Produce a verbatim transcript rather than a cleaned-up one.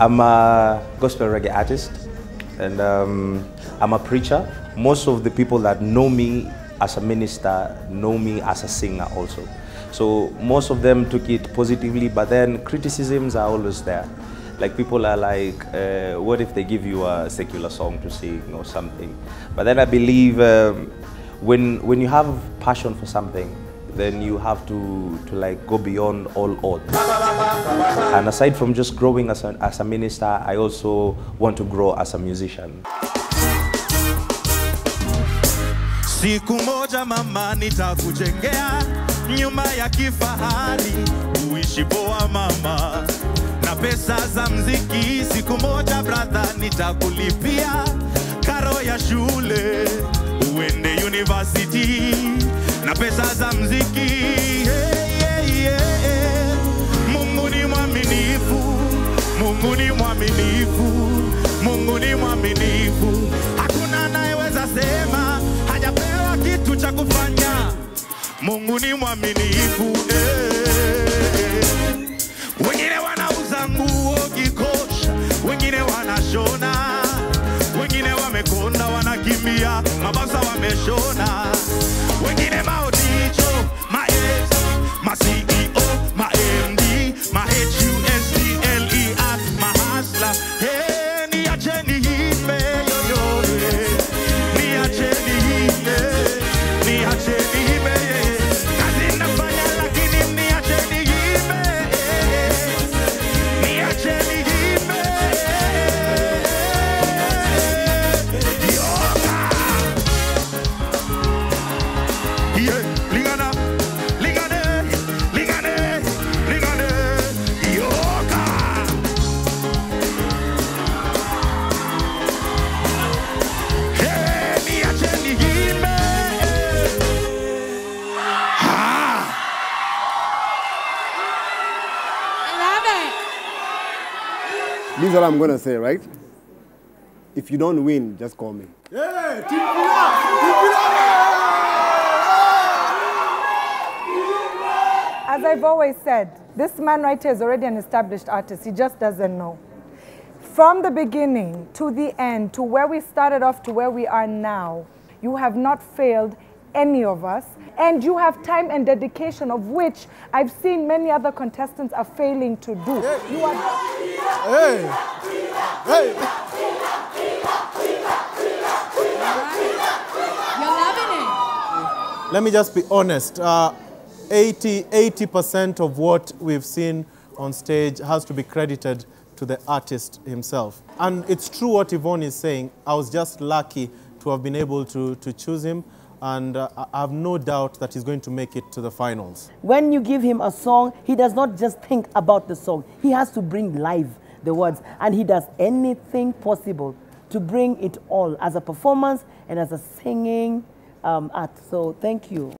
I'm a gospel reggae artist and um, I'm a preacher. Most of the people that know me as a minister know me as a singer also. So most of them took it positively, but then criticisms are always there. Like people are like, uh, what if they give you a secular song to sing or something? But then I believe um, when, when you have passion for something, then you have to, to like go beyond all odds. And aside from just growing as a, as a minister, I also want to grow as a musician. Siku moja mama nitakujengea nyumba ya kifahari uishi poa mama na pesa za muziki siku moja brother nitakulipia karo ya shule uende university na pesa za muziki hey, hey, hey. Mungu ni mwaminifu Mungu ni mwaminifu Mungu ni mwaminifu hakuna anayeweza sema hajapewa kitu cha kufanya Mungu ni mwaminifu hey. Wengine wanauza nguo kikosha wengine wanashona wengine wamekonda wanakimbia mabasa wameshona wengine maodicho ma ex ma C E O ma M D ma H U S D L E R ma hasla hey ni acheni hipe yoyote ni acheni hipe ni acheni hipe kazi nafanya lakini ni acheni hipe ni acheni hipe This is what I'm going to say, right? If you don't win, just call me. Yeah, team winner! As I've always said, this man right here is already an established artist. He just doesn't know. From the beginning to the end, to where we started off to where we are now, you have not failed any of us. And you have time and dedication, of which I've seen many other contestants are failing to do. Hey. You are... Hey! Hey! You're loving it. Let me just be honest. Uh, eighty percent of what we've seen on stage has to be credited to the artist himself. And it's true what Yvonne is saying. I was just lucky to have been able to, to choose him. And uh, I have no doubt that he's going to make it to the finals. When you give him a song, he does not just think about the song. He has to bring live the words. And he does anything possible to bring it all as a performance and as a singing um, act. So thank you.